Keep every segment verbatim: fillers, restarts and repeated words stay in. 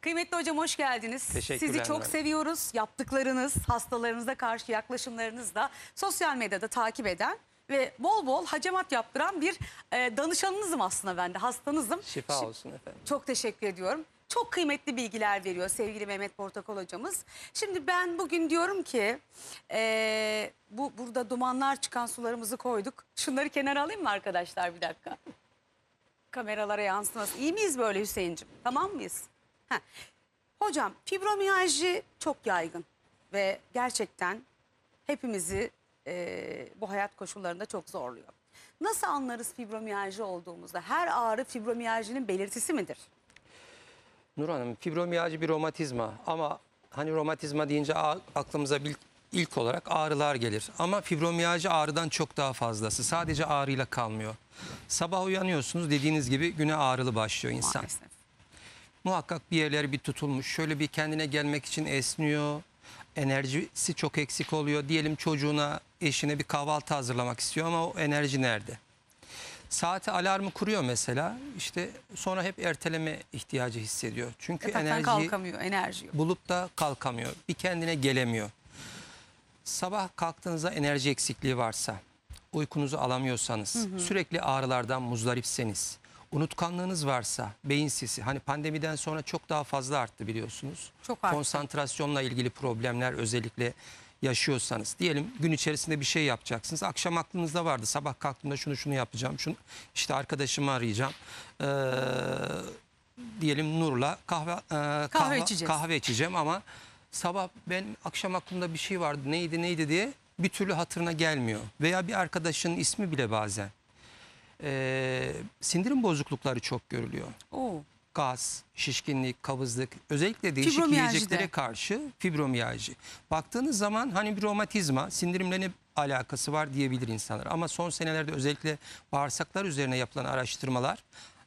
Kıymetli hocam hoş geldiniz. Teşekkürler. Sizi çok seviyoruz. Yaptıklarınız, hastalarınıza karşı yaklaşımlarınız da sosyal medyada takip eden ve bol bol hacamat yaptıran bir e, danışanınızım aslında ben de. Hastanızım. Şifa Şi olsun efendim. Çok teşekkür ediyorum. Çok kıymetli bilgiler veriyor sevgili Mehmet Portakal hocamız. Şimdi ben bugün diyorum ki e, bu burada dumanlar çıkan sularımızı koyduk. Şunları kenara alayım mı arkadaşlar, bir dakika? Kameralara yansımasın. İyi miyiz böyle Hüseyin'cim? Tamam mıyız? Heh. Hocam, fibromiyalji çok yaygın ve gerçekten hepimizi e, bu hayat koşullarında çok zorluyor. Nasıl anlarız fibromiyalji olduğumuzda? Her ağrı fibromiyalji'nin belirtisi midir? Nur Hanım, fibromiyalji bir romatizma ama hani romatizma deyince aklımıza ilk olarak ağrılar gelir. Ama fibromiyalji ağrıdan çok daha fazlası. Sadece ağrıyla kalmıyor. Sabah uyanıyorsunuz, dediğiniz gibi güne ağrılı başlıyor insan. Maalesef. Muhakkak bir yerleri bir tutulmuş. Şöyle bir kendine gelmek için esniyor. Enerjisi çok eksik oluyor. Diyelim çocuğuna, eşine bir kahvaltı hazırlamak istiyor ama o enerji nerede? Saate alarmı kuruyor mesela. İşte sonra hep erteleme ihtiyacı hissediyor. Çünkü enerjiyi enerji bulup da kalkamıyor. Bir kendine gelemiyor. Sabah kalktığınızda enerji eksikliği varsa, uykunuzu alamıyorsanız, hı hı. sürekli ağrılardan muzdaripseniz, unutkanlığınız varsa, beyin sisi, hani pandemiden sonra çok daha fazla arttı biliyorsunuz. Çok arttı. Konsantrasyonla ilgili problemler özellikle yaşıyorsanız, diyelim gün içerisinde bir şey yapacaksınız. Akşam aklınızda vardı, sabah kalktığımda şunu şunu yapacağım, şunu işte arkadaşımı arayacağım. Ee, diyelim Nur'la kahve, e, kahve, kahve, içeceğiz. kahve içeceğim ama sabah ben akşam aklımda bir şey vardı, neydi neydi diye bir türlü hatırına gelmiyor. Veya bir arkadaşının ismi bile bazen. Ee, sindirim bozuklukları çok görülüyor. Oo. Gaz, şişkinlik, kabızlık, özellikle değişik yiyeceklere karşı fibromiyalji. Baktığınız zaman hani bir romatizma, sindirimle ne alakası var diyebilir insanlar. Ama son senelerde özellikle bağırsaklar üzerine yapılan araştırmalar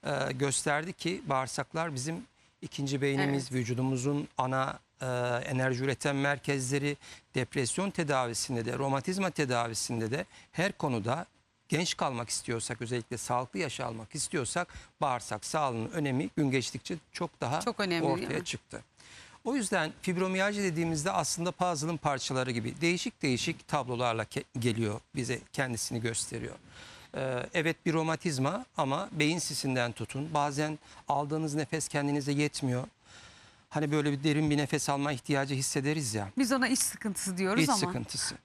e, gösterdi ki bağırsaklar bizim ikinci beynimiz, evet. vücudumuzun ana e, enerji üreten merkezleri. Depresyon tedavisinde de, romatizma tedavisinde de her konuda genç kalmak istiyorsak, özellikle sağlıklı yaşa almak istiyorsak bağırsak sağlığının önemi gün geçtikçe çok daha çok önemli, ortaya çıktı. O yüzden fibromiyalji dediğimizde aslında puzzle'ın parçaları gibi değişik değişik tablolarla geliyor, bize kendisini gösteriyor. Ee, evet bir romatizma ama beyin sisinden tutun. Bazen aldığınız nefes kendinize yetmiyor. Hani böyle bir derin bir nefes alma ihtiyacı hissederiz ya. Biz ona iç sıkıntısı diyoruz iç ama. İç sıkıntısı.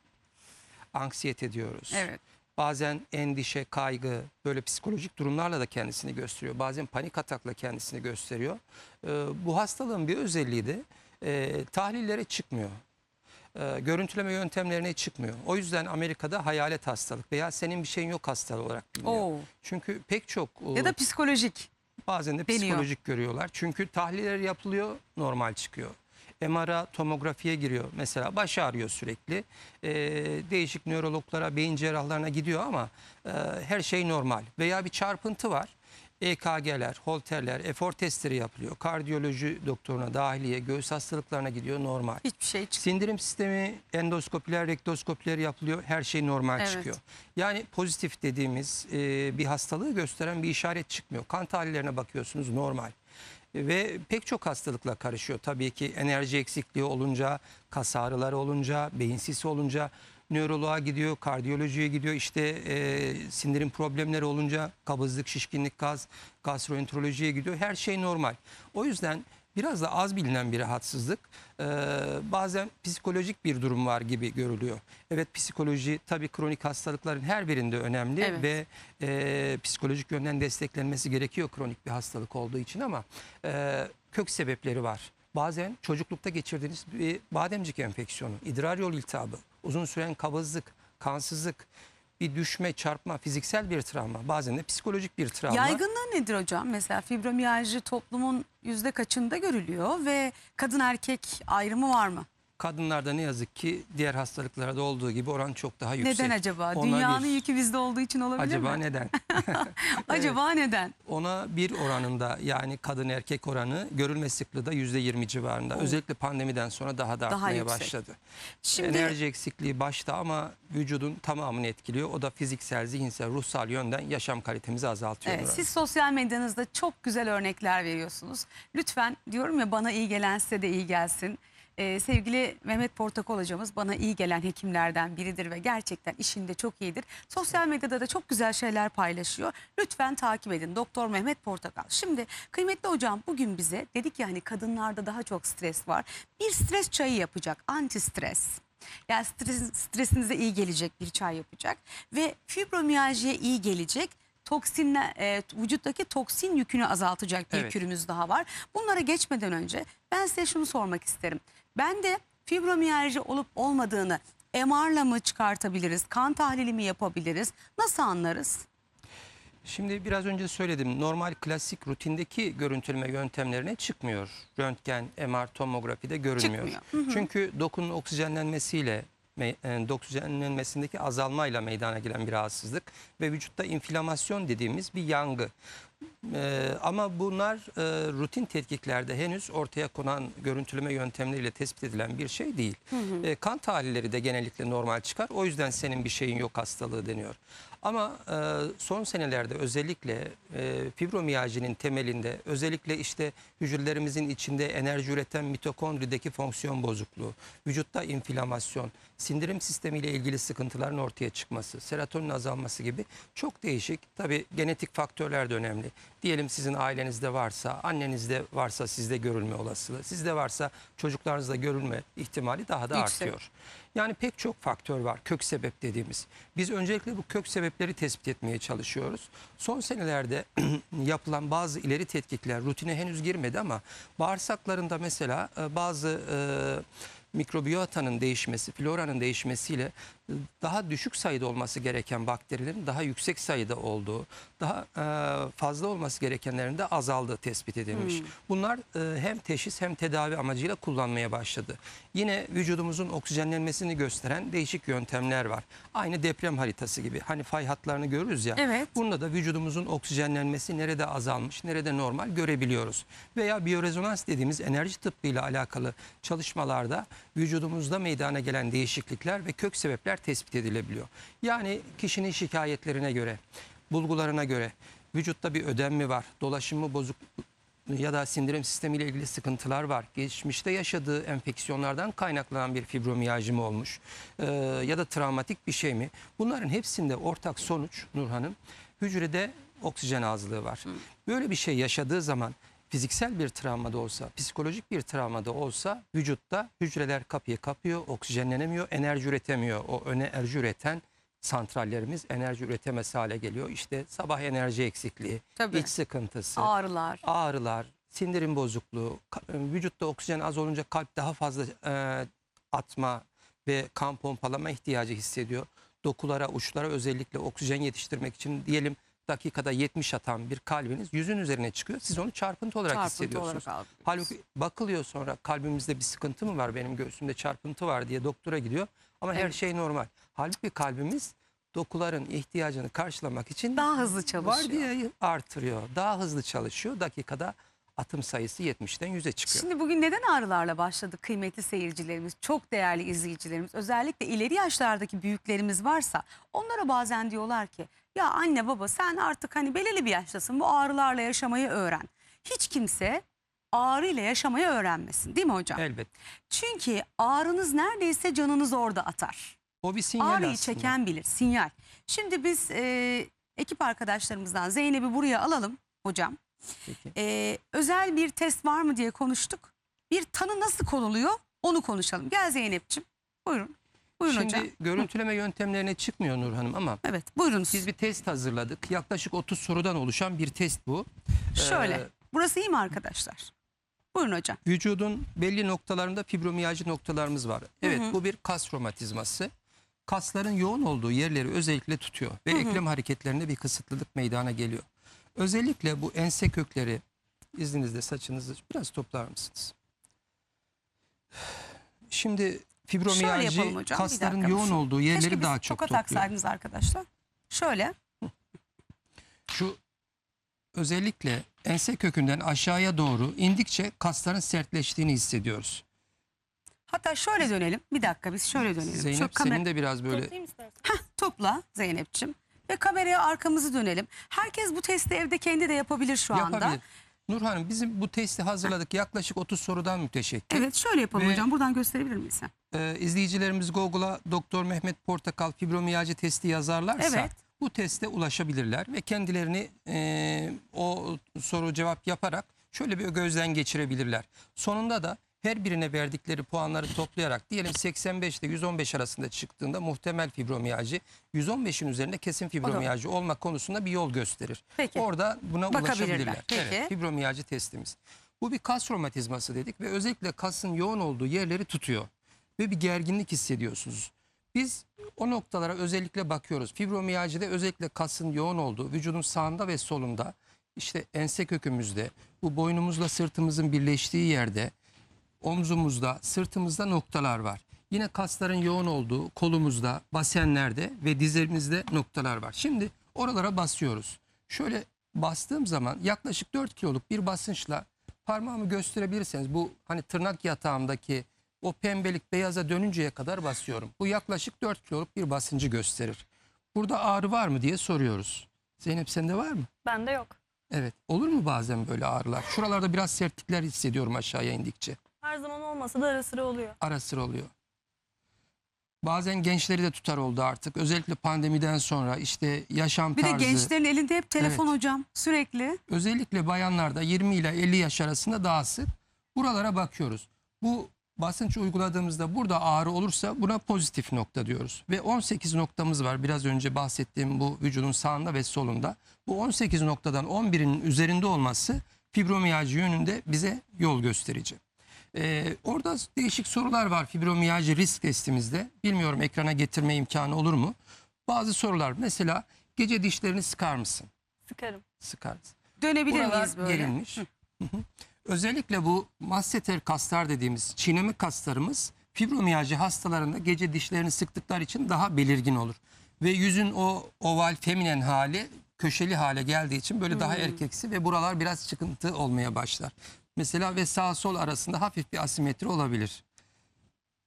Anksiyete diyoruz. Evet. Bazen endişe, kaygı, böyle psikolojik durumlarla da kendisini gösteriyor. Bazen panik atakla kendisini gösteriyor. Ee, bu hastalığın bir özelliği de e, tahlillere çıkmıyor. E, görüntüleme yöntemlerine çıkmıyor. O yüzden Amerika'da hayalet hastalık veya senin bir şeyin yok hastalığı olarak biliniyor. Oo. Çünkü pek çok... Ya da psikolojik. Bazen de psikolojik deniyor. Görüyorlar. Çünkü tahliller yapılıyor, normal çıkıyor. M R'a, tomografiye giriyor. Mesela baş ağrıyor sürekli. Ee, değişik nörologlara, beyin cerrahlarına gidiyor ama e, her şey normal. Veya bir çarpıntı var. E K G'ler, Holter'ler, efor testleri yapılıyor. Kardiyoloji doktoruna, dahiliye, göğüs hastalıklarına gidiyor, normal. Hiçbir şey çıkıyor. Sindirim sistemi, endoskopiler, rektoskopiler yapılıyor. Her şey normal, evet. çıkıyor. Yani pozitif dediğimiz e, bir hastalığı gösteren bir işaret çıkmıyor. Kan tahlillerine bakıyorsunuz, normal. Ve pek çok hastalıkla karışıyor. Tabii ki enerji eksikliği olunca, kas ağrıları olunca, beyin sisi olunca, nöroloğa gidiyor, kardiyolojiye gidiyor. İşte e, sindirim problemleri olunca, kabızlık, şişkinlik, gaz, gastroenterolojiye gidiyor. Her şey normal. O yüzden biraz da az bilinen bir rahatsızlık. E, bazen psikolojik bir durum var gibi görülüyor. Evet, psikoloji tabii kronik hastalıkların her birinde önemli, evet. ve e, psikolojik yönden desteklenmesi gerekiyor kronik bir hastalık olduğu için ama e, kök sebepleri var. Bazen çocuklukta geçirdiğiniz bir bademcik enfeksiyonu, idrar yolu iltihabı, uzun süren kabızlık, kansızlık, bir düşme, çarpma, fiziksel bir travma, bazen de psikolojik bir travma. Yaygınlığı nedir hocam? Mesela fibromiyalji toplumun yüzde kaçında görülüyor ve kadın erkek ayrımı var mı? kadınlarda ne yazık ki diğer hastalıklarda olduğu gibi oran çok daha yüksek. Neden acaba? Ona Dünyanın bir, yükü bizde olduğu için olabilir acaba mi? Neden? Acaba evet. neden? Ona bir oranında, yani kadın erkek oranı görülme sıklığı da yüzde yirmi civarında. Oo. Özellikle pandemiden sonra daha da artmaya daha başladı. Şimdi... Enerji eksikliği başta ama vücudun tamamını etkiliyor. O da fiziksel, zihinsel, ruhsal yönden yaşam kalitemizi azaltıyor. Evet, siz sosyal medyanızda çok güzel örnekler veriyorsunuz. Lütfen, diyorum ya, bana iyi gelen size de iyi gelsin. Ee, sevgili Mehmet Portakal hocamız bana iyi gelen hekimlerden biridir ve gerçekten işinde çok iyidir. Sosyal medyada da çok güzel şeyler paylaşıyor. Lütfen takip edin Doktor Mehmet Portakal. Şimdi kıymetli hocam, bugün bize dedik ya, hani kadınlarda daha çok stres var. Bir stres çayı yapacak, anti stres. Yani stres, stresinize iyi gelecek bir çay yapacak ve fibromiyaljiye iyi gelecek. Toksinle, e, vücuttaki toksin yükünü azaltacak bir evet. kürümüz daha var. Bunlara geçmeden önce ben size şunu sormak isterim. Ben de fibromiyalji olup olmadığını M R'la mı çıkartabiliriz? Kan tahlili mi yapabiliriz? Nasıl anlarız? Şimdi biraz önce söyledim. Normal klasik rutindeki görüntüleme yöntemlerine çıkmıyor. Röntgen, M R, tomografide görünmüyor. Hı hı. Çünkü dokunun oksijenlenmesiyle, oksijenlenmesindeki azalmayla meydana gelen bir rahatsızlık ve vücutta inflamasyon dediğimiz bir yangı. Ee, ama bunlar e, rutin tetkiklerde henüz ortaya konan görüntüleme yöntemleriyle tespit edilen bir şey değil. Hı hı. E, kan tahlilleri de genellikle normal çıkar. O yüzden senin bir şeyin yok hastalığı deniyor. Ama e, son senelerde özellikle e, fibromiyajinin temelinde, özellikle işte hücrelerimizin içinde enerji üreten mitokondrideki fonksiyon bozukluğu, vücutta inflamasyon, sindirim sistemiyle ilgili sıkıntıların ortaya çıkması, serotonin azalması gibi çok değişik, tabii genetik faktörler de önemli. Diyelim sizin ailenizde varsa, annenizde varsa sizde görülme olasılığı, sizde varsa çocuklarınızda görülme ihtimali daha da Yüksek. artıyor. Yani pek çok faktör var, kök sebep dediğimiz. Biz öncelikle bu kök sebepleri tespit etmeye çalışıyoruz. Son senelerde yapılan bazı ileri tetkikler rutine henüz girmedi ama bağırsaklarında mesela bazı e, mikrobiyotanın değişmesi, floranın değişmesiyle daha düşük sayıda olması gereken bakterilerin daha yüksek sayıda olduğu, daha e, fazla olması gerekenlerin de azaldığı tespit edilmiş. Hmm. Bunlar e, hem teşhis hem tedavi amacıyla kullanmaya başladı. Yine vücudumuzun oksijenlenmesini gösteren değişik yöntemler var. Aynı deprem haritası gibi. Hani fay hatlarını görürüz ya. Evet. Bunda da vücudumuzun oksijenlenmesi nerede azalmış, nerede normal görebiliyoruz. Veya biyorezonans dediğimiz enerji tıbbıyla alakalı çalışmalarda vücudumuzda meydana gelen değişiklikler ve kök sebepler tespit edilebiliyor. Yani kişinin şikayetlerine göre, bulgularına göre vücutta bir ödem mi var, dolaşım mı bozuk ya da sindirim sistemiyle ilgili sıkıntılar var, geçmişte yaşadığı enfeksiyonlardan kaynaklanan bir fibromiyalji mi olmuş ee, ya da travmatik bir şey mi? Bunların hepsinde ortak sonuç Nur Hanım, hücrede oksijen azlığı var. Böyle bir şey yaşadığı zaman fiziksel bir travmada olsa, psikolojik bir travmada olsa vücutta hücreler kapıyı kapıyor, oksijenlenemiyor, enerji üretemiyor. O enerji üreten santrallerimiz enerji üretemez hale geliyor. İşte sabah enerji eksikliği, Tabii. iç sıkıntısı, ağrılar, ağrılar, sindirim bozukluğu, vücutta oksijen az olunca kalp daha fazla e, atma ve kan pompalama ihtiyacı hissediyor. Dokulara, uçlara özellikle oksijen yetiştirmek için diyelim dakikada yetmiş atan bir kalbiniz yüzün üzerine çıkıyor. Siz onu çarpıntı olarak çarpıntı hissediyorsunuz. Olarak Halbuki bakılıyor sonra, kalbimizde bir sıkıntı mı var, benim göğsümde çarpıntı var diye doktora gidiyor. Ama evet. her şey normal. Halbuki kalbimiz dokuların ihtiyacını karşılamak için daha hızlı çalışıyor. Vardiyayı artırıyor. Daha hızlı çalışıyor. Dakikada atım sayısı yetmişten yüze çıkıyor. Şimdi bugün neden ağrılarla başladık kıymetli seyircilerimiz, çok değerli izleyicilerimiz, özellikle ileri yaşlardaki büyüklerimiz varsa onlara bazen diyorlar ki ya anne baba sen artık hani belirli bir yaştasın, bu ağrılarla yaşamayı öğren. Hiç kimse ağrıyla yaşamayı öğrenmesin, değil mi hocam? Elbet. Çünkü ağrınız neredeyse canınız orada atar. O bir sinyal Ağrıyı aslında. çeken bilir, sinyal. Şimdi biz e, ekip arkadaşlarımızdan Zeynep'i buraya alalım hocam. Ee, özel bir test var mı diye konuştuk. Bir tanı nasıl konuluyor onu konuşalım. Gel Zeynep'ciğim, buyurun. Buyurun Şimdi hocam. görüntüleme Hı. yöntemlerine çıkmıyor Nur Hanım ama evet, buyurun. Biz bir test hazırladık. Yaklaşık otuz sorudan oluşan bir test bu. Şöyle ee, burası iyi mi arkadaşlar? Buyurun hocam. Vücudun belli noktalarında fibromiyalji noktalarımız var. Evet, Hı -hı. bu bir kas romatizması. Kasların yoğun olduğu yerleri özellikle tutuyor ve Hı -hı. eklem hareketlerinde bir kısıtlılık meydana geliyor. Özellikle bu ense kökleri, izninizle saçınızı biraz toplar mısınız? Şimdi fibromiyalji kasların yoğun olsun. olduğu yerleri Keşke daha çok topluyor. Keşke biz tokat aksaydınız arkadaşlar. Şöyle. Şu özellikle ense kökünden aşağıya doğru indikçe kasların sertleştiğini hissediyoruz. Hatta şöyle dönelim. Bir dakika biz şöyle dönelim. Zeynep Çok senin de biraz böyle. Heh, topla Zeynep'ciğim. Ve kameraya arkamızı dönelim. Herkes bu testi evde kendi de yapabilir şu yapabilir. anda. Nur Hanım bizim bu testi hazırladık. Yaklaşık otuz sorudan müteşekkir. Evet şöyle yapalım Ve, hocam. Buradan gösterebilir miyiz? E, izleyicilerimiz Google'a Doktor Mehmet Portakal fibromiyalji testi yazarlarsa... Evet. Bu teste ulaşabilirler ve kendilerini e, o soru cevap yaparak şöyle bir gözden geçirebilirler. Sonunda da her birine verdikleri puanları toplayarak diyelim seksen beş ile yüz on beş arasında çıktığında muhtemel fibromiyalji, yüz on beşin üzerinde kesin fibromiyalji olma konusunda bir yol gösterir. Peki. Orada buna ulaşabilirler. Peki. Evet, fibromiyalji testimiz. Bu bir kas romatizması dedik ve özellikle kasın yoğun olduğu yerleri tutuyor ve bir gerginlik hissediyorsunuz. Biz o noktalara özellikle bakıyoruz. Fibromiyalji'de özellikle kasın yoğun olduğu, vücudun sağında ve solunda, işte ense kökümüzde, bu boynumuzla sırtımızın birleştiği yerde, omzumuzda, sırtımızda noktalar var. Yine kasların yoğun olduğu kolumuzda, basenlerde ve dizlerimizde noktalar var. Şimdi oralara basıyoruz. Şöyle bastığım zaman yaklaşık dört kiloluk bir basınçla parmağımı gösterebilirseniz, bu hani tırnak yatağımdaki o pembelik beyaza dönünceye kadar basıyorum. Bu yaklaşık dört kiloluk bir basıncı gösterir. Burada ağrı var mı diye soruyoruz. Zeynep sende var mı? Bende yok. Evet. Olur mu bazen böyle ağrılar? Şuralarda biraz sertlikler hissediyorum aşağıya indikçe. Her zaman olmasa da ara sıra oluyor. Ara sıra oluyor. Bazen gençleri de tutar oldu artık. Özellikle pandemiden sonra işte yaşam bir tarzı. Bir de gençlerin elinde hep telefon evet. hocam sürekli. Özellikle bayanlarda yirmi ile elli yaş arasında daha sık. Buralara bakıyoruz. Bu basınç uyguladığımızda burada ağrı olursa buna pozitif nokta diyoruz. Ve on sekiz noktamız var. Biraz önce bahsettiğim bu vücudun sağında ve solunda. Bu on sekiz noktadan on birinin üzerinde olması fibromiyalji yönünde bize yol gösterici. Ee, orada değişik sorular var fibromiyalji risk testimizde. Bilmiyorum ekrana getirme imkanı olur mu? Bazı sorular mesela gece dişlerini sıkar mısın? Sıkarım. Sıkarız. Dönebilir Buralar miyiz böyle? Gerilmiş. Özellikle bu masseter kaslar dediğimiz çiğneme kaslarımız fibromiyalji hastalarında gece dişlerini sıktıkları için daha belirgin olur. Ve yüzün o oval feminen hali köşeli hale geldiği için böyle hmm. daha erkeksi ve buralar biraz çıkıntı olmaya başlar. Mesela ve sağ sol arasında hafif bir asimetri olabilir.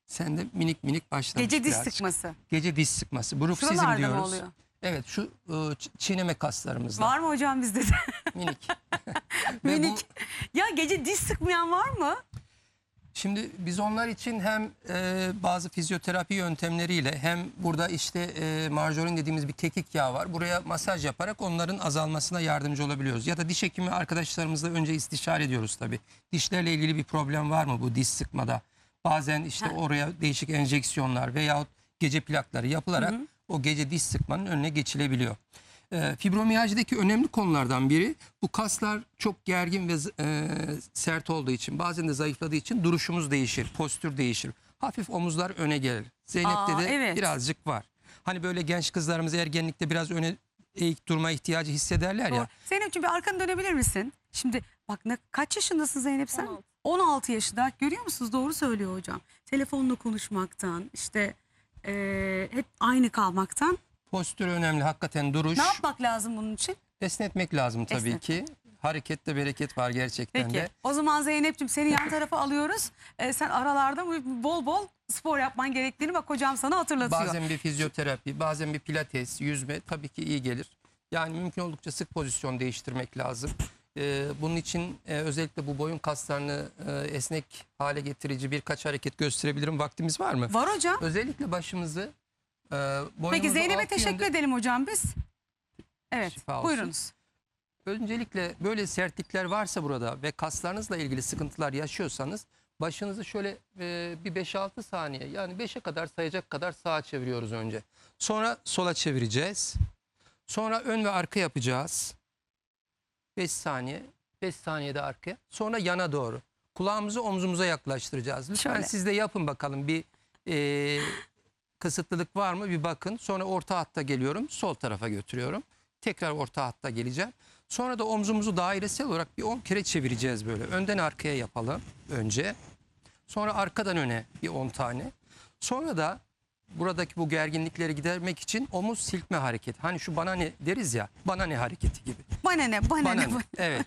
Sen de minik minik başlamış. Gece diş birazcık. sıkması. Gece diş sıkması. Bruksizm diyoruz. Şuralarda mı oluyor? Evet şu çiğneme kaslarımızda. Var mı hocam bizde de? Minik. Minik. Bu... Ya gece diş sıkmayan var mı? Şimdi biz onlar için hem e, bazı fizyoterapi yöntemleriyle hem burada işte e, marjorin dediğimiz bir kekik yağı var. Buraya masaj yaparak onların azalmasına yardımcı olabiliyoruz. Ya da diş hekimi arkadaşlarımızla önce istişare ediyoruz tabii. Dişlerle ilgili bir problem var mı bu diş sıkmada? Bazen işte ha. oraya değişik enjeksiyonlar veyahut gece plakları yapılarak... Hı hı. O gece diş sıkmanın önüne geçilebiliyor. E, fibromiyajideki önemli konulardan biri bu kaslar çok gergin ve e, sert olduğu için bazen de zayıfladığı için duruşumuz değişir, postür değişir. Hafif omuzlar öne gelir. Zeynep'te Aa, de evet. birazcık var. Hani böyle genç kızlarımız ergenlikte biraz öne eğik durma ihtiyacı hissederler Doğru. ya. Zeynep'ciğim bir arkanı dönebilir misin? Şimdi bak ne, kaç yaşındasın Zeynep sen? on altı yaşında görüyor musunuz? Doğru söylüyor hocam. Telefonla konuşmaktan işte... Ee, hep aynı kalmaktan. Postür önemli hakikaten duruş. Ne yapmak lazım bunun için? Esnetmek lazım tabii Esnetmek. ki. Harekette bereket var gerçekten Peki. de. O zaman Zeynep'ciğim seni yan tarafa alıyoruz. Ee, sen aralarda bol bol spor yapman gerektiğini bak hocam sana hatırlatıyor. Bazen bir fizyoterapi, bazen bir pilates, yüzme tabii ki iyi gelir. Yani mümkün oldukça sık pozisyon değiştirmek lazım. Ee, bunun için e, özellikle bu boyun kaslarını e, esnek hale getirici birkaç hareket gösterebilirim. Vaktimiz var mı? Var hocam. Özellikle başımızı e, boynumuzu... Peki Zeynep'e teşekkür yönde... edelim hocam biz. Evet buyurunuz. Öncelikle böyle sertlikler varsa burada ve kaslarınızla ilgili sıkıntılar yaşıyorsanız başınızı şöyle e, bir beş altı saniye yani beşe kadar sayacak kadar sağa çeviriyoruz önce. Sonra sola çevireceğiz. Sonra ön ve arka yapacağız. beş saniye, beş saniyede arkaya. Sonra yana doğru. Kulağımızı omzumuza yaklaştıracağız. Lütfen Şöyle. siz de yapın bakalım bir e, kısıtlılık var mı bir bakın. Sonra orta hatta geliyorum. Sol tarafa götürüyorum. Tekrar orta hatta geleceğim. Sonra da omzumuzu dairesel olarak bir on kere çevireceğiz böyle. Önden arkaya yapalım önce. Sonra arkadan öne bir on tane. Sonra da buradaki bu gerginlikleri gidermek için omuz silkme hareketi. Hani şu bana ne deriz ya, bana ne hareketi gibi. Bana ne, bana, bana ne. ne. Evet.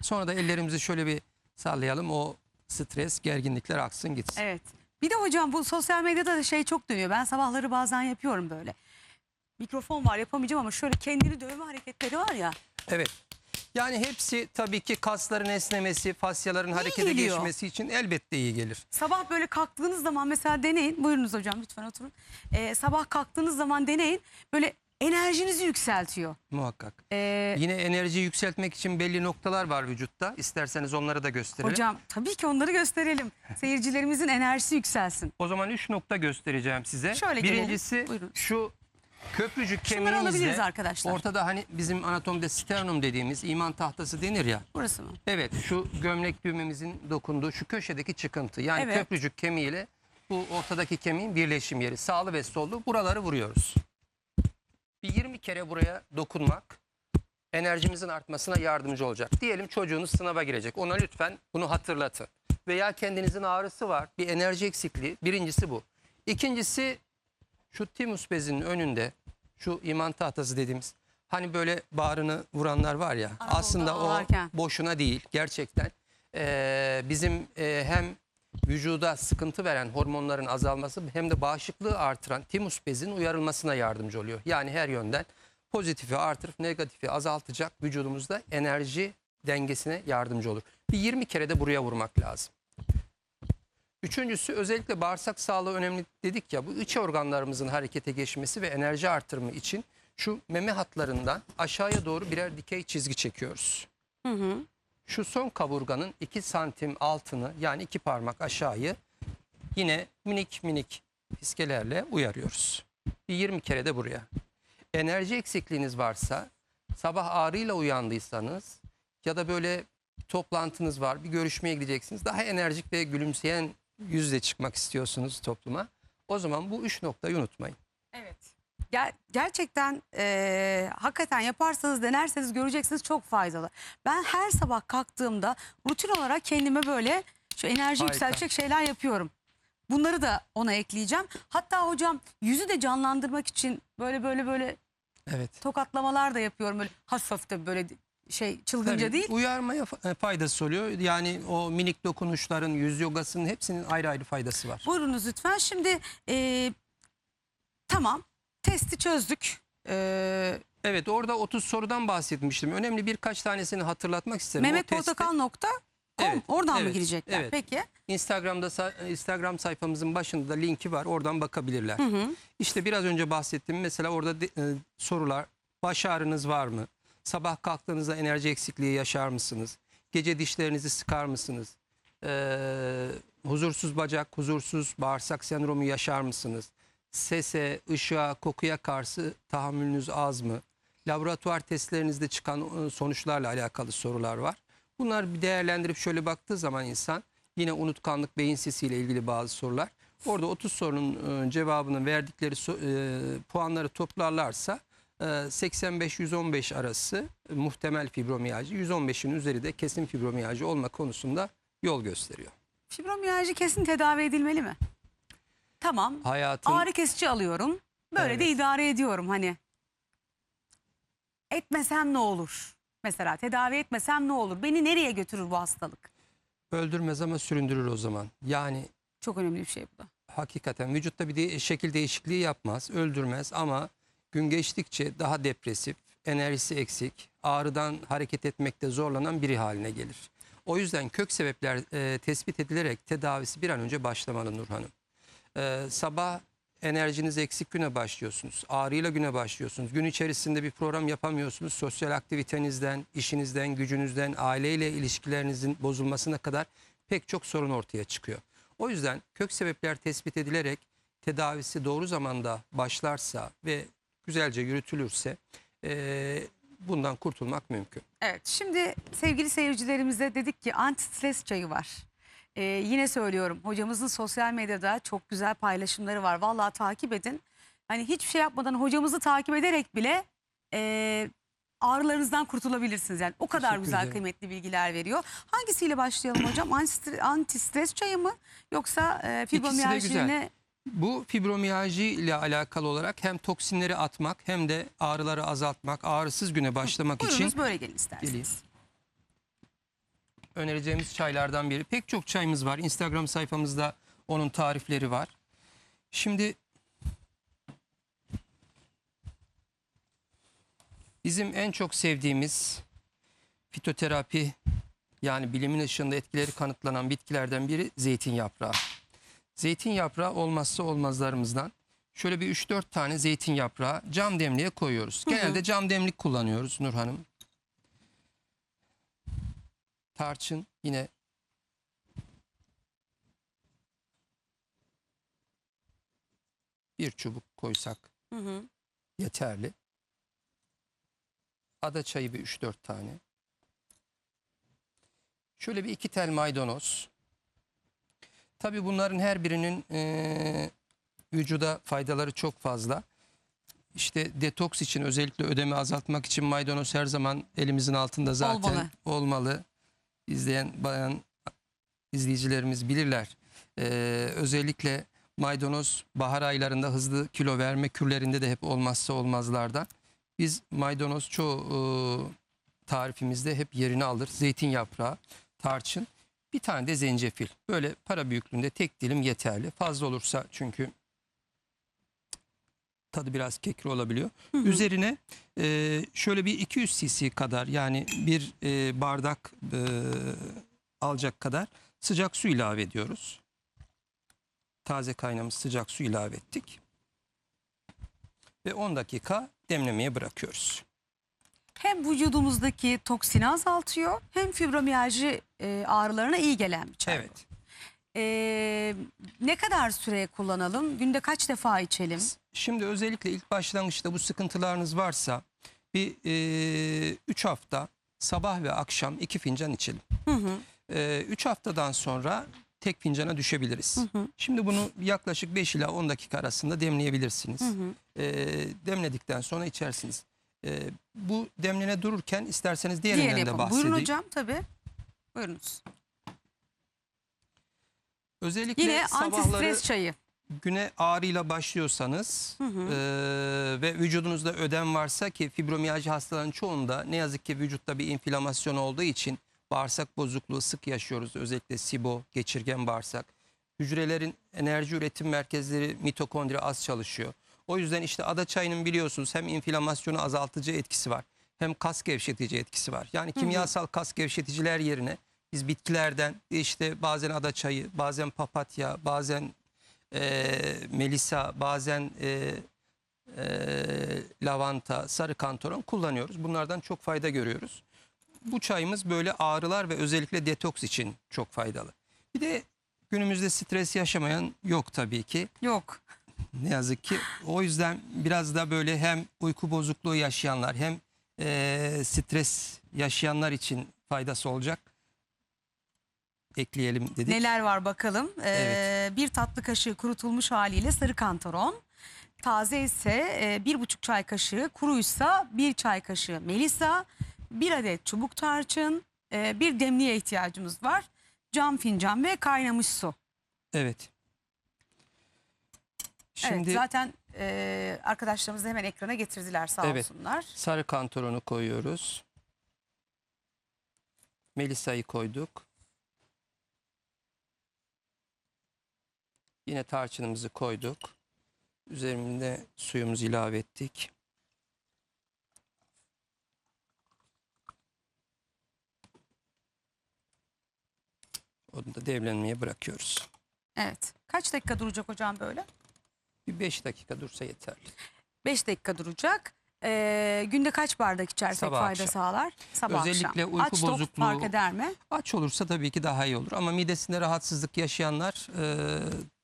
Sonra da ellerimizi şöyle bir sallayalım, o stres, gerginlikler aksın gitsin. Evet. Bir de hocam bu sosyal medyada da şey çok dönüyor. Ben sabahları bazen yapıyorum böyle. Mikrofon var, yapamayacağım ama şöyle kendini dövme hareketleri var ya. Evet. Yani hepsi tabii ki kasların esnemesi, fasyaların harekete geçmesi için elbette iyi gelir. Sabah böyle kalktığınız zaman mesela deneyin. Buyurunuz hocam, lütfen oturun. Ee, sabah kalktığınız zaman deneyin. Böyle enerjinizi yükseltiyor. Muhakkak. Ee, Yine enerjiyi yükseltmek için belli noktalar var vücutta. İsterseniz onları da gösterelim. Hocam tabii ki onları gösterelim. Seyircilerimizin enerjisi yükselsin. O zaman üç nokta göstereceğim size. Şöyle birincisi şu... Köprücük kemiğimizde ortada, hani bizim anatomide sternum dediğimiz iman tahtası denir ya. Burası mı? Evet, şu gömlek düğmemizin dokunduğu şu köşedeki çıkıntı. Yani evet, köprücük kemiğiyle bu ortadaki kemiğin birleşim yeri. Sağlı ve sollu buraları vuruyoruz. Bir yirmi kere buraya dokunmak enerjimizin artmasına yardımcı olacak. Diyelim çocuğunuz sınava girecek. Ona lütfen bunu hatırlatın. Veya kendinizin ağrısı var, bir enerji eksikliği. Birincisi bu. İkincisi... Şu timus bezinin önünde şu iman tahtası dediğimiz, hani böyle bağrını vuranlar var ya, Anadolu'da aslında o varken boşuna değil gerçekten. Ee, bizim e, hem vücuda sıkıntı veren hormonların azalması hem de bağışıklığı artıran timus bezinin uyarılmasına yardımcı oluyor. Yani her yönden pozitifi artırıp negatifi azaltacak, vücudumuzda enerji dengesine yardımcı olur. Bir yirmi kere de buraya vurmak lazım. Üçüncüsü, özellikle bağırsak sağlığı önemli dedik ya, bu iç organlarımızın harekete geçmesi ve enerji artırımı için şu meme hatlarından aşağıya doğru birer dikey çizgi çekiyoruz. Hı hı. Şu son kaburganın iki santim altını, yani iki parmak aşağıyı yine minik minik fiskelerle uyarıyoruz. Bir yirmi kere de buraya. Enerji eksikliğiniz varsa, sabah ağrıyla uyandıysanız ya da böyle toplantınız var, bir görüşmeye gideceksiniz, daha enerjik ve gülümseyen yüzle çıkmak istiyorsunuz topluma. O zaman bu üç noktayı unutmayın. Evet. Ger gerçekten e, hakikaten yaparsanız, denerseniz göreceksiniz, çok faydalı. Ben her sabah kalktığımda rutin olarak kendime böyle şu enerji yükseltecek şeyler yapıyorum. Bunları da ona ekleyeceğim. Hatta hocam yüzü de canlandırmak için böyle böyle böyle evet, tokatlamalar da yapıyorum. Böyle hafif de böyle şey çılgınca tabii, değil. Uyarmaya faydası oluyor. Yani o minik dokunuşların, yüz yogasının hepsinin ayrı ayrı faydası var. Buyurunuz lütfen. Şimdi e, tamam, testi çözdük. E, evet, orada otuz sorudan bahsetmiştim. Önemli birkaç tanesini hatırlatmak isterim. Mehmet Portakal nokta com evet, oradan evet, mı girecekler? Evet. Peki. Instagram'da, Instagram sayfamızın başında da linki var. Oradan bakabilirler. Hı hı. İşte biraz önce bahsettiğim mesela orada de, e, sorular, baş ağrınız var mı? Sabah kalktığınızda enerji eksikliği yaşar mısınız? Gece dişlerinizi sıkar mısınız? Ee, huzursuz bacak, huzursuz bağırsak sendromu yaşar mısınız? Sese, ışığa, kokuya karşı tahammülünüz az mı? Laboratuvar testlerinizde çıkan sonuçlarla alakalı sorular var. Bunlar bir değerlendirip şöyle baktığı zaman insan, yine unutkanlık, beyin sesiyle ilgili bazı sorular. Orada otuz sorunun cevabını verdikleri puanları toplarlarsa, seksen beş yüz on beş arası muhtemel fibromiyalji, yüz on beşin üzeri de kesin fibromiyalji olma konusunda yol gösteriyor. Fibromiyalji kesin tedavi edilmeli mi? Tamam. Hayatın... Ağrı kesici alıyorum. Böyle evet, de idare ediyorum hani. Etmesem ne olur? Mesela tedavi etmesem ne olur? Beni nereye götürür bu hastalık? Öldürmez ama süründürür o zaman. Yani çok önemli bir şey bu da. Hakikaten vücutta bir de şekil değişikliği yapmaz, öldürmez ama gün geçtikçe daha depresif, enerjisi eksik, ağrıdan hareket etmekte zorlanan biri haline gelir. O yüzden kök sebepler e, tespit edilerek tedavisi bir an önce başlamalı Nur Hanım. E, sabah enerjiniz eksik güne başlıyorsunuz, ağrıyla güne başlıyorsunuz. Gün içerisinde bir program yapamıyorsunuz. Sosyal aktivitenizden, işinizden, gücünüzden, aileyle ilişkilerinizin bozulmasına kadar pek çok sorun ortaya çıkıyor. O yüzden kök sebepler tespit edilerek tedavisi doğru zamanda başlarsa ve güzelce yürütülürse e, bundan kurtulmak mümkün. Evet, şimdi sevgili seyircilerimize dedik ki anti-stres çayı var. E, yine söylüyorum, hocamızın sosyal medyada çok güzel paylaşımları var. Vallahi takip edin. Hani hiçbir şey yapmadan hocamızı takip ederek bile e, ağrılarınızdan kurtulabilirsiniz. Yani o kadar Teşekkür güzel ederim. Kıymetli bilgiler veriyor. Hangisiyle başlayalım hocam? Antistres çayı mı yoksa e, fibromiyaljiyle? Bu fibromiyalji ile alakalı olarak hem toksinleri atmak hem de ağrıları azaltmak, ağrısız güne başlamak Buyurunuz, için. Buyurunuz böyle gelin isterseniz. Geleyim. Önereceğimiz çaylardan biri. Pek çok çayımız var. Instagram sayfamızda onun tarifleri var. Şimdi bizim en çok sevdiğimiz fitoterapi, yani bilimin ışığında etkileri kanıtlanan bitkilerden biri zeytin yaprağı. Zeytin yaprağı olmazsa olmazlarımızdan. Şöyle bir üç dört tane zeytin yaprağı cam demliğe koyuyoruz. Hı hı. Genelde cam demlik kullanıyoruz Nur Hanım. Tarçın yine. Bir çubuk koysak hı hı. yeterli. Adaçayı bir üç dört tane. Şöyle bir iki tel maydanoz. Tabii bunların her birinin e, vücuda faydaları çok fazla. İşte detoks için, özellikle ödemi azaltmak için maydanoz her zaman elimizin altında zaten olmalı. olmalı. İzleyen bayan izleyicilerimiz bilirler. E, özellikle maydanoz bahar aylarında hızlı kilo verme kürlerinde de hep olmazsa olmazlardan. Biz maydanoz çoğu e, tarifimizde hep yerini alır. Zeytin yaprağı, tarçın, bir tane de zencefil. Böyle para büyüklüğünde tek dilim yeterli. Fazla olursa çünkü tadı biraz kekri olabiliyor. Hı hı. Üzerine e, şöyle bir iki yüz cc kadar, yani bir e, bardak e, alacak kadar sıcak su ilave ediyoruz. Taze kaynamış sıcak su ilave ettik. Ve on dakika demlemeye bırakıyoruz. Hem vücudumuzdaki toksini azaltıyor, hem fibromiyalji e, ağrılarına iyi gelen bir çay. Evet. E, ne kadar süreye kullanalım? Günde kaç defa içelim? Şimdi özellikle ilk başlangıçta bu sıkıntılarınız varsa bir üç e, hafta sabah ve akşam iki fincan içelim. üç e, haftadan sonra tek fincana düşebiliriz. Hı hı. Şimdi bunu yaklaşık beş ila on dakika arasında demleyebilirsiniz. Hı hı. E, demledikten sonra içersiniz. E, bu demlene dururken isterseniz diğerinden Diğer de bahsedeyim. Buyurun hocam, tabii. Buyurunuz. Özellikle yine antistres çayı. Güne ağrıyla başlıyorsanız hı hı. E, ve vücudunuzda ödem varsa, ki fibromiyalji hastaların çoğunda ne yazık ki vücutta bir inflamasyon olduğu için bağırsak bozukluğu sık yaşıyoruz. Özellikle SIBO, geçirgen bağırsak. Hücrelerin enerji üretim merkezleri, mitokondri az çalışıyor. O yüzden işte adaçayının biliyorsunuz hem inflamasyonu azaltıcı etkisi var, hem kas gevşetici etkisi var. Yani kimyasal hı hı. kas gevşeticiler yerine biz bitkilerden, işte bazen adaçayı, bazen papatya, bazen e, melisa, bazen e, e, lavanta, sarı kantaron kullanıyoruz. Bunlardan çok fayda görüyoruz. Bu çayımız böyle ağrılar ve özellikle detoks için çok faydalı. Bir de günümüzde stres yaşamayan yok tabii ki. Yok. Ne yazık ki. O yüzden biraz da böyle hem uyku bozukluğu yaşayanlar hem e, stres yaşayanlar için faydası olacak. Ekleyelim dedik. Neler var bakalım. Ee, evet. Bir tatlı kaşığı kurutulmuş haliyle sarı kantaron. Taze ise e, bir buçuk çay kaşığı, kuruysa bir çay kaşığı melisa. Bir adet çubuk tarçın, bir demliğe ihtiyacımız var. Cam fincan ve kaynamış su. Evet. Şimdi evet, zaten e, arkadaşlarımız da hemen ekrana getirdiler, sağ evet, olsunlar. Sarı kantaronu koyuyoruz. Melisa'yı koyduk. Yine tarçınımızı koyduk. Üzerinde suyumuzu ilave ettik. Onu da demlenmeye bırakıyoruz. Evet. Kaç dakika duracak hocam böyle? Bir beş dakika dursa yeterli. beş dakika duracak. Ee, günde kaç bardak içersek Sabah fayda akşam. sağlar? Sabah Özellikle akşam. Özellikle uyku bozukluğu. Aç tok fark eder mi? Aç olursa tabii ki daha iyi olur. Ama midesinde rahatsızlık yaşayanlar e,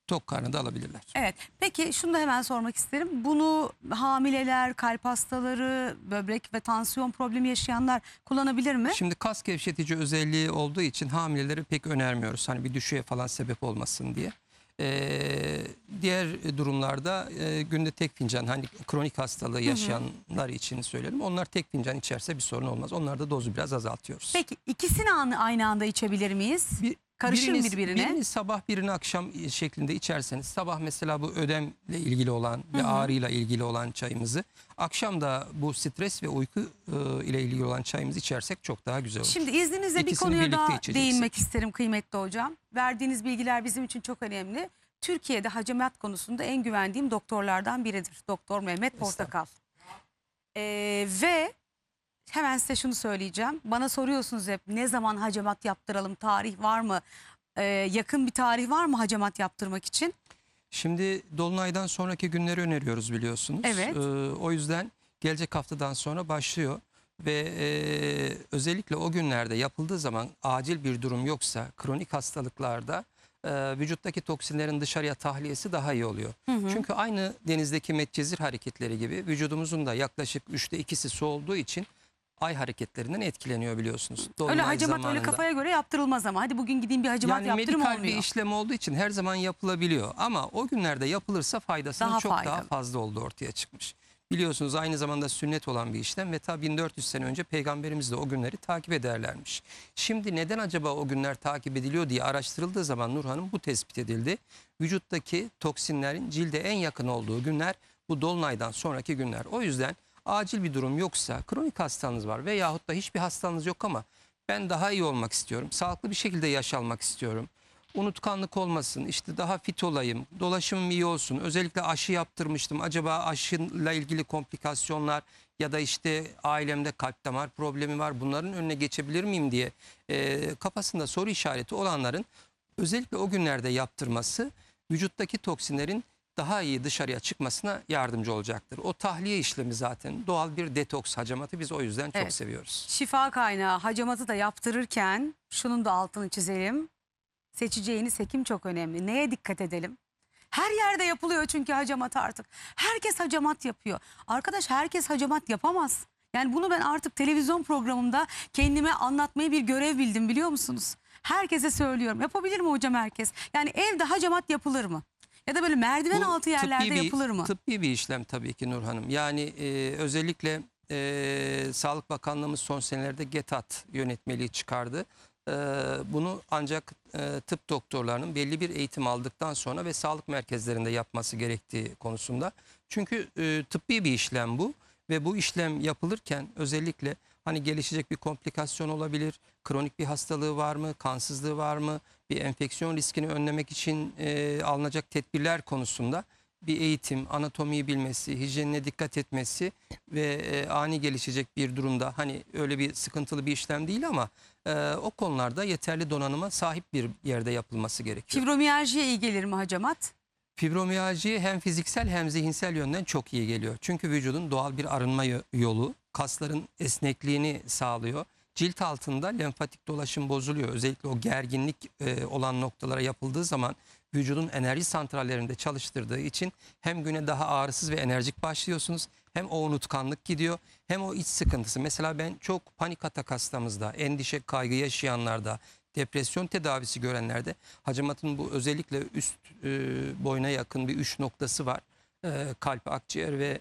tok karnı da alabilirler. Evet. Peki şunu da hemen sormak isterim. Bunu hamileler, kalp hastaları, böbrek ve tansiyon problemi yaşayanlar kullanabilir mi? Şimdi kas gevşetici özelliği olduğu için hamileleri pek önermiyoruz. Hani bir düşüğe falan sebep olmasın diye. Ee, diğer durumlarda e, günde tek fincan, hani kronik hastalığı yaşayanlar için söyleyelim. Onlar tek fincan içerse bir sorun olmaz. Onlarda dozu biraz azaltıyoruz. Peki ikisini aynı anda içebilir miyiz? Bir, Karışır birini, birbirine. Birini sabah birini akşam şeklinde içerseniz, sabah mesela bu ödemle ilgili olan ve ağrıyla ilgili olan çayımızı, akşam da bu stres ve uyku e, ile ilgili olan çayımızı içersek çok daha güzel olur. Şimdi izninizle İkisini bir konuya daha değinmek isterim kıymetli hocam. Verdiğiniz bilgiler bizim için çok önemli. Türkiye'de hacamat konusunda en güvendiğim doktorlardan biridir. Doktor Mehmet Portakal. Ee, ve hemen size şunu söyleyeceğim. Bana soruyorsunuz hep, ne zaman hacamat yaptıralım, tarih var mı? Ee, yakın bir tarih var mı hacamat yaptırmak için? Şimdi Dolunay'dan sonraki günleri öneriyoruz biliyorsunuz. Evet. Ee, o yüzden gelecek haftadan sonra başlıyor. Ve e, özellikle o günlerde yapıldığı zaman acil bir durum yoksa, kronik hastalıklarda e, vücuttaki toksinlerin dışarıya tahliyesi daha iyi oluyor. Hı hı. Çünkü aynı denizdeki metcezir hareketleri gibi vücudumuzun da yaklaşık üçte ikisi su olduğu için ay hareketlerinden etkileniyor biliyorsunuz. Dolunay öyle hacamat zamanında. Öyle kafaya göre yaptırılmaz ama. Hadi bugün gideyim bir hacamat yani yaptırım olmuyor. Yani medikal bir işlem olduğu için her zaman yapılabiliyor. Ama o günlerde yapılırsa faydasının daha çok faydalı. daha fazla olduğu ortaya çıkmış. Biliyorsunuz aynı zamanda sünnet olan bir işlem ve ta bin dört yüz sene önce peygamberimiz de o günleri takip ederlermiş. Şimdi neden acaba o günler takip ediliyor diye araştırıldığı zaman Nur Hanım bu tespit edildi. Vücuttaki toksinlerin cilde en yakın olduğu günler bu dolunaydan sonraki günler. O yüzden acil bir durum yoksa, kronik hastanız var veyahut da hiçbir hastanız yok ama ben daha iyi olmak istiyorum, sağlıklı bir şekilde yaşamak istiyorum, unutkanlık olmasın, işte daha fit olayım, dolaşımım iyi olsun, özellikle aşı yaptırmıştım, acaba aşıyla ilgili komplikasyonlar ya da işte ailemde kalp damar problemi var, bunların önüne geçebilir miyim diye e, kafasında soru işareti olanların özellikle o günlerde yaptırması vücuttaki toksinlerin daha iyi dışarıya çıkmasına yardımcı olacaktır. O tahliye işlemi zaten doğal bir detoks hacamatı, biz o yüzden çok evet. seviyoruz. Şifa kaynağı hacamatı da yaptırırken şunun da altını çizelim. Seçeceğiniz hekim çok önemli. Neye dikkat edelim? Her yerde yapılıyor çünkü hacamat artık. Herkes hacamat yapıyor. Arkadaş herkes hacamat yapamaz. Yani bunu ben artık televizyon programımda kendime anlatmayı bir görev bildim biliyor musunuz? Herkese söylüyorum. Yapabilir mi hocam herkes? Yani evde hacamat yapılır mı? Ya da böyle merdiven Bu altı yerlerde bir, yapılır mı? Tıbbi bir işlem tabii ki Nur Hanım. Yani e, özellikle e, Sağlık Bakanlığımız son senelerde GETAT yönetmeliği çıkardı. E, bunu ancak e, tıp doktorlarının belli bir eğitim aldıktan sonra ve sağlık merkezlerinde yapması gerektiği konusunda. Çünkü e, tıbbi bir işlem bu ve bu işlem yapılırken özellikle hani gelişecek bir komplikasyon olabilir, kronik bir hastalığı var mı, kansızlığı var mı, bir enfeksiyon riskini önlemek için e, alınacak tedbirler konusunda bir eğitim, anatomiyi bilmesi, hijyenine dikkat etmesi ve e, ani gelişecek bir durumda hani öyle bir sıkıntılı bir işlem değil ama e, o konularda yeterli donanıma sahip bir yerde yapılması gerekiyor. Fibromiyaljiye iyi gelir mi hacamat? Fibromiyalji hem fiziksel hem zihinsel yönden çok iyi geliyor. Çünkü vücudun doğal bir arınma yolu, kasların esnekliğini sağlıyor. Cilt altında lenfatik dolaşım bozuluyor. Özellikle o gerginlik e, olan noktalara yapıldığı zaman vücudun enerji santrallerinde çalıştırdığı için hem güne daha ağrısız ve enerjik başlıyorsunuz, hem o unutkanlık gidiyor, hem o iç sıkıntısı. Mesela ben çok panik atak hastamızda, endişe, kaygı yaşayanlarda, depresyon tedavisi görenlerde hacamatın bu özellikle üst e, boyuna yakın bir üç noktası var. E, kalp, akciğer ve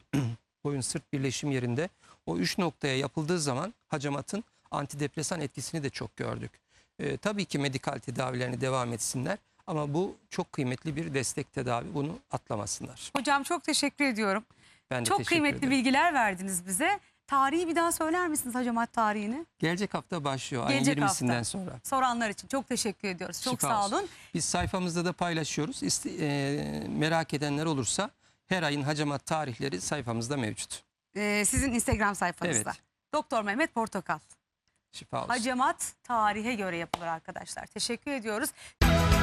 boyun sırt birleşim yerinde. O üç noktaya yapıldığı zaman hacamatın antidepresan etkisini de çok gördük. E, tabii ki medikal tedavilerini devam etsinler ama bu çok kıymetli bir destek tedavi. Bunu atlamasınlar. Hocam çok teşekkür ediyorum. Ben de çok teşekkür kıymetli ederim. bilgiler verdiniz bize. Tarihi bir daha söyler misiniz hacamat tarihini? Gelecek hafta başlıyor. Gelecek ayın yirmisinden hafta. sonra. Soranlar için çok teşekkür ediyoruz. Çok Şifa sağ olsun. olun. Biz sayfamızda da paylaşıyoruz. İste, e, merak edenler olursa her ayın hacamat tarihleri sayfamızda mevcut. E, sizin Instagram sayfanızda. Evet. Doktor Mehmet Portakal. Hacamat tarihe göre yapılır arkadaşlar. Teşekkür ediyoruz.